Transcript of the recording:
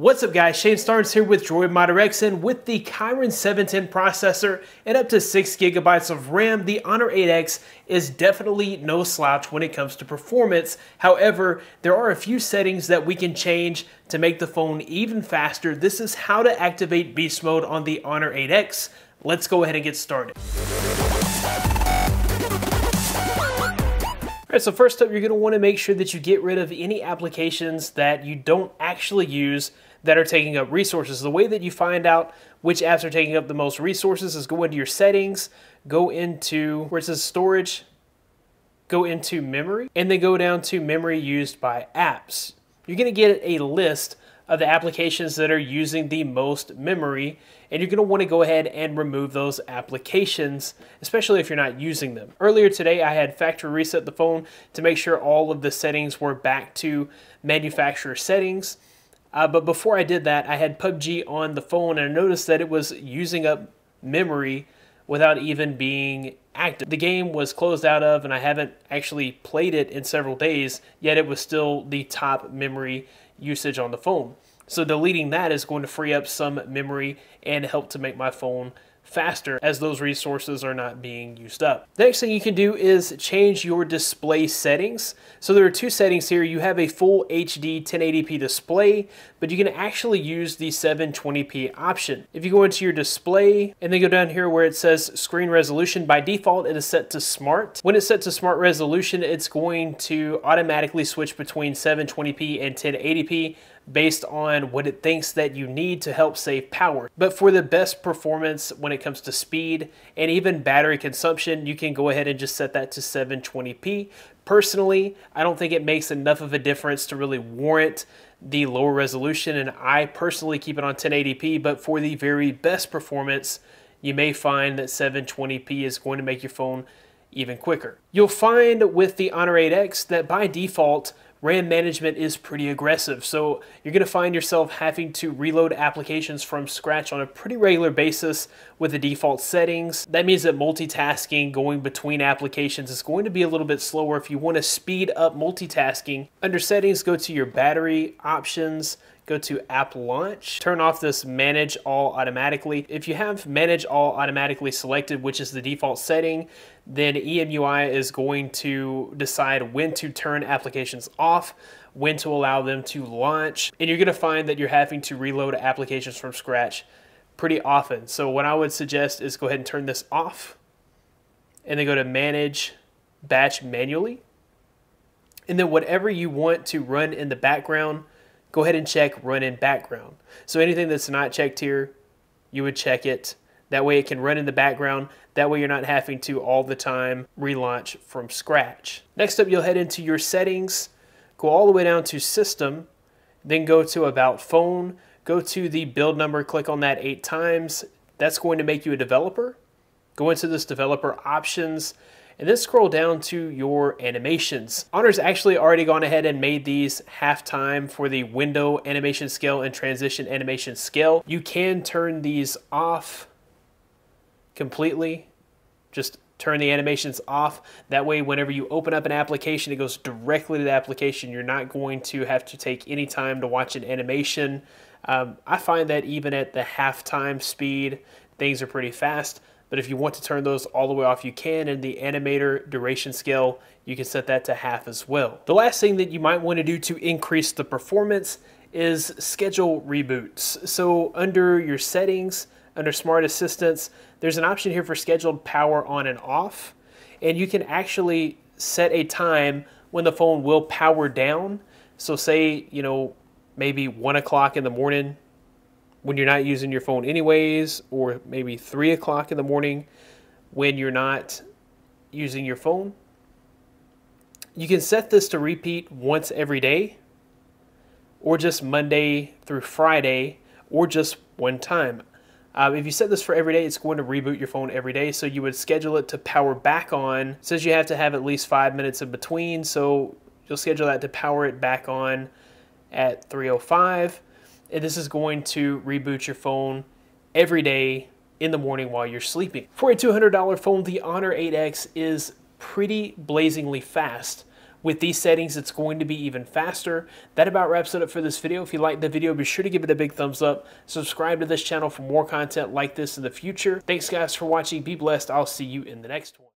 What's up guys, Shane Starnes here with DroidModderX, and with the Kirin 710 processor and up to 6 GB of RAM, the Honor 8X is definitely no slouch when it comes to performance. However, there are a few settings that we can change to make the phone even faster. This is how to activate Beast Mode on the Honor 8X. Let's go ahead and get started. All right, so first up, you're gonna wanna make sure that you get rid of any applications that you don't actually use that are taking up resources. The way that you find out which apps are taking up the most resources is go into your settings, go into where it says storage, go into memory, and then go down to memory used by apps. You're gonna get a list of the applications that are using the most memory, and you're gonna wanna go ahead and remove those applications, especially if you're not using them. Earlier today, I had factory reset the phone to make sure all of the settings were back to manufacturer settings. But before I did that, I had PUBG on the phone, and I noticed that it was using up memory without even being active. The game was closed out of, and I haven't actually played it in several days, yet it was still the top memory usage on the phone. So deleting that is going to free up some memory and help to make my phone faster, as those resources are not being used up. The next thing you can do is change your display settings. So there are two settings here. You have a full HD 1080p display, but you can actually use the 720p option. If you go into your display and then go down here where it says screen resolution, by default it is set to smart. When it's set to smart resolution, it's going to automatically switch between 720p and 1080p based on what it thinks that you need to help save power. But for the best performance when it comes to speed and even battery consumption, you can go ahead and just set that to 720p. Personally, I don't think it makes enough of a difference to really warrant the lower resolution, and I personally keep it on 1080p, but for the very best performance, you may find that 720p is going to make your phone even quicker. You'll find with the Honor 8X that by default, RAM management is pretty aggressive, so you're going to find yourself having to reload applications from scratch on a pretty regular basis with the default settings. That means that multitasking, going between applications, is going to be a little bit slower. If you want to speed up multitasking, under settings, go to your battery options, go to app launch, turn off this manage all automatically. If you have manage all automatically selected, which is the default setting, then EMUI is going to decide when to turn applications off, when to allow them to launch, and you're gonna find that you're having to reload applications from scratch pretty often. So what I would suggest is go ahead and turn this off, and then go to manage batch manually, and then whatever you want to run in the background, go ahead and check run in background. So anything that's not checked here, you would check it. That way it can run in the background. That way you're not having to all the time relaunch from scratch. Next up, you'll head into your settings, go all the way down to system, then go to about phone, go to the build number, click on that 8 times. That's going to make you a developer. Go into this developer options, and then scroll down to your animations. Honor's actually already gone ahead and made these half-time for the window animation scale and transition animation scale. You can turn these off completely. Just turn the animations off. That way, whenever you open up an application, it goes directly to the application. You're not going to have to take any time to watch an animation. I find that even at the half-time speed, things are pretty fast. But if you want to turn those all the way off, you can, and the animator duration scale, you can set that to half as well. The last thing that you might want to do to increase the performance is schedule reboots. So under your settings, under smart assistance, there's an option here for scheduled power on and off, and you can actually set a time when the phone will power down. So say, you know, maybe 1 o'clock in the morning, when you're not using your phone anyways, or maybe 3 o'clock in the morning when you're not using your phone. You can set this to repeat once every day, or just Monday through Friday, or just one time. If you set this for every day, it's going to reboot your phone every day, so you would schedule it to power back on. It says you have to have at least 5 minutes in between, so you'll schedule that to power it back on at 3:05. And this is going to reboot your phone every day in the morning while you're sleeping. For a $200 phone, the Honor 8X is pretty blazingly fast. With these settings, it's going to be even faster. That about wraps it up for this video. If you liked the video, be sure to give it a big thumbs up. Subscribe to this channel for more content like this in the future. Thanks guys for watching. Be blessed. I'll see you in the next one.